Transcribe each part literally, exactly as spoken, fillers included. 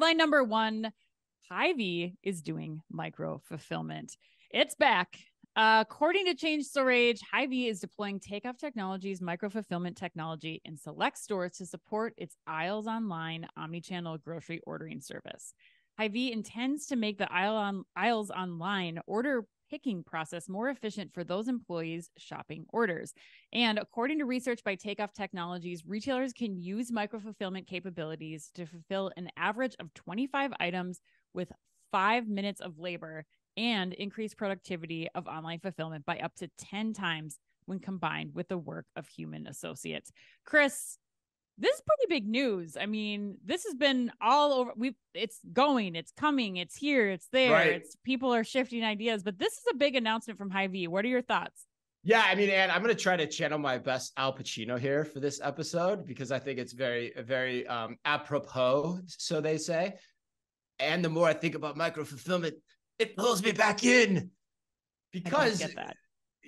Headline number one, Hy-Vee is doing micro fulfillment. It's back. Uh, according to Change Storage, Hy-Vee is deploying Takeoff Technologies micro-fulfillment technology in select stores to support its Aisles Online omnichannel grocery ordering service. Hy-Vee intends to make the aisle on, Aisles Online order picking process more efficient for those employees shopping orders. And according to research by Takeoff Technologies, retailers can use micro-fulfillment capabilities to fulfill an average of twenty-five items with five minutes of labor, and increase productivity of online fulfillment by up to ten times when combined with the work of human associates. Chris, this is pretty big news. I mean, this has been all over. We, it's going, it's coming, it's here, it's there. Right. It's people are shifting ideas, but this is a big announcement from Hy-Vee. What are your thoughts? Yeah, I mean, and I'm going to try to channel my best Al Pacino here for this episode because I think it's very, very um, apropos, so they say. And the more I think about micro-fulfillment, it pulls me back in because don't get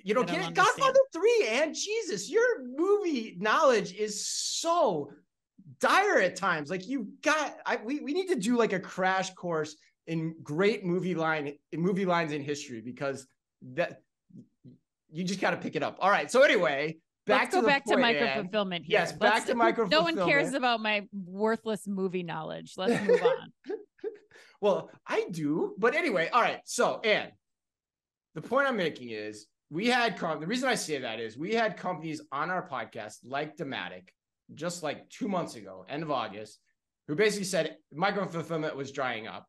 you don't, don't get it. Godfather three and Jesus, your movie knowledge is so dire at times. Like you got, I, we, we need to do like a crash course in great movie line in movie lines in history because that you just got to pick it up. All right. So anyway, back Let's to go back point, to micro-fulfillment here. Yes. Back Let's, to micro-fulfillment. No one cares about my worthless movie knowledge. Let's move on. Well, I do, but anyway, all right. So, and the point I'm making is we had, com- the reason I say that is we had companies on our podcast like Dematic, just like two months ago, end of August, who basically said micro-fulfillment was drying up,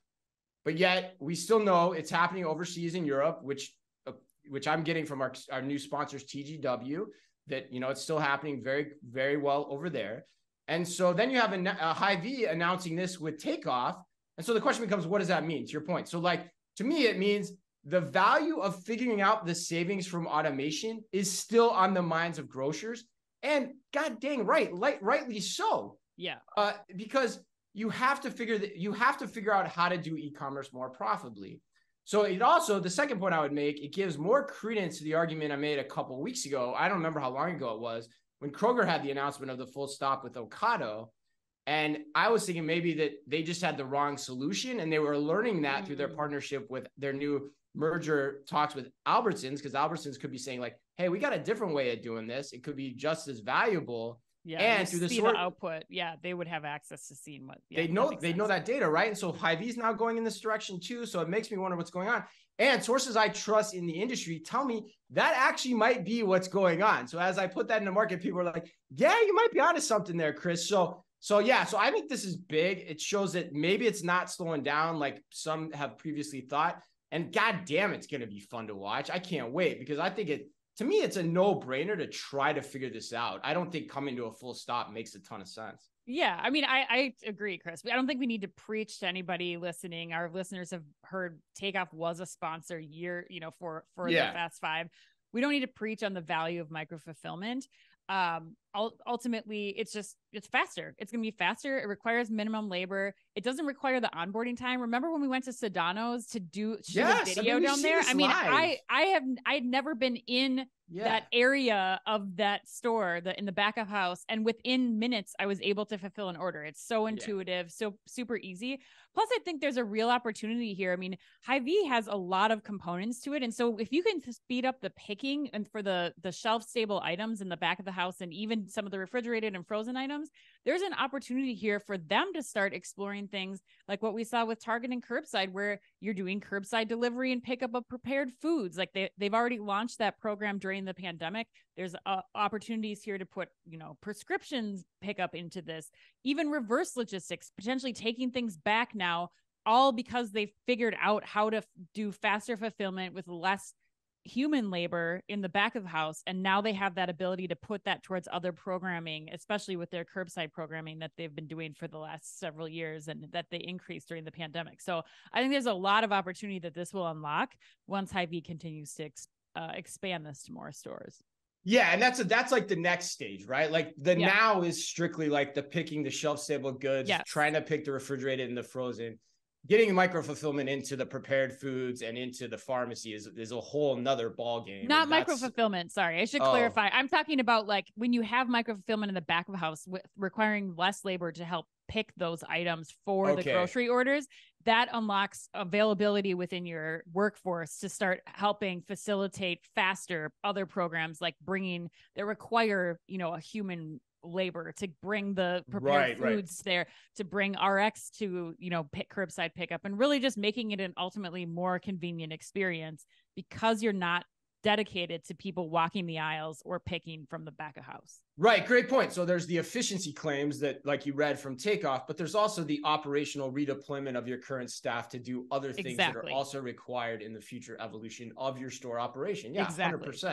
but yet we still know it's happening overseas in Europe, which, uh, which I'm getting from our, our new sponsors, T G W, that, you know, it's still happening very, very well over there. And so then you have a, a Hy-Vee announcing this with Takeoff. And so the question becomes, what does that mean to your point? So like, to me, it means the value of figuring out the savings from automation is still on the minds of grocers. And God dang right, like, rightly so. Yeah. Uh, because you have to figure that you have to figure out how to do e-commerce more profitably. So it also, the second point I would make, it gives more credence to the argument I made a couple of weeks ago. I don't remember how long ago it was when Kroger had the announcement of the full stop with Ocado. And I was thinking maybe that they just had the wrong solution and they were learning that mm-hmm. through their partnership with their new merger talks with Albertsons, because Albertsons could be saying like, hey, we got a different way of doing this. It could be just as valuable. Yeah, and through the, sort- the output, yeah, they would have access to seeing what yeah, they know. They sense. know that data, right? And so Hy-Vee's now going in this direction too. So it makes me wonder what's going on. And sources I trust in the industry tell me that actually might be what's going on. So as I put that in the market, people are like, yeah, you might be onto something there, Chris. So So, yeah, so I think this is big. It shows that maybe it's not slowing down like some have previously thought. And God damn, it's going to be fun to watch. I can't wait because I think it, to me, it's a no-brainer to try to figure this out. I don't think coming to a full stop makes a ton of sense. Yeah, I mean, I, I agree, Chris. I don't think we need to preach to anybody listening. Our listeners have heard Takeoff was a sponsor year, you know, for, for yeah. the Fast Five. We don't need to preach on the value of micro-fulfillment. Um, ultimately it's just, it's faster. It's going to be faster. It requires minimum labor. It doesn't require the onboarding time. Remember when we went to Sedano's to do shoot yes, a video I mean, down there? I mean, live. I, I have, I had never been in yeah. that area of that store, the, in the back of house. And within minutes, I was able to fulfill an order. It's so intuitive, yeah. so super easy. Plus I think there's a real opportunity here. I mean, Hy-Vee has a lot of components to it. And so if you can speed up the picking and for the, the shelf stable items in the back of the house, and even some of the refrigerated and frozen items, there's an opportunity here for them to start exploring things like what we saw with Target and Curbside, where you're doing curbside delivery and pickup of prepared foods. Like they, they've already launched that program during the pandemic. There's uh, opportunities here to put, you know, prescriptions pickup into this, even reverse logistics, potentially taking things back now, all because they've figured out how to f- do faster fulfillment with less human labor in the back of the house. And now they have that ability to put that towards other programming, especially with their curbside programming that they've been doing for the last several years and that they increased during the pandemic. So I think there's a lot of opportunity that this will unlock once Hy-Vee continues to ex- uh, expand this to more stores. Yeah. And that's a, that's like the next stage, right? Like the yeah. now is strictly like the picking the shelf stable goods, yes. trying to pick the refrigerated and the frozen. getting micro-fulfillment into the prepared foods and into the pharmacy is, is a whole nother ballgame. Not micro-fulfillment, sorry. I should oh. clarify. I'm talking about like when you have micro-fulfillment in the back of the house with requiring less labor to help pick those items for okay. the grocery orders, that unlocks availability within your workforce to start helping facilitate faster other programs like bringing that require, you know, a human labor to bring the prepared right, foods right. there, to bring R X to, you know, pick, curbside pickup, and really just making it an ultimately more convenient experience because you're not dedicated to people walking the aisles or picking from the back of house. Right. Great point. So there's the efficiency claims that like you read from Takeoff, but there's also the operational redeployment of your current staff to do other things exactly. that are also required in the future evolution of your store operation. Yeah, exactly. one hundred percent.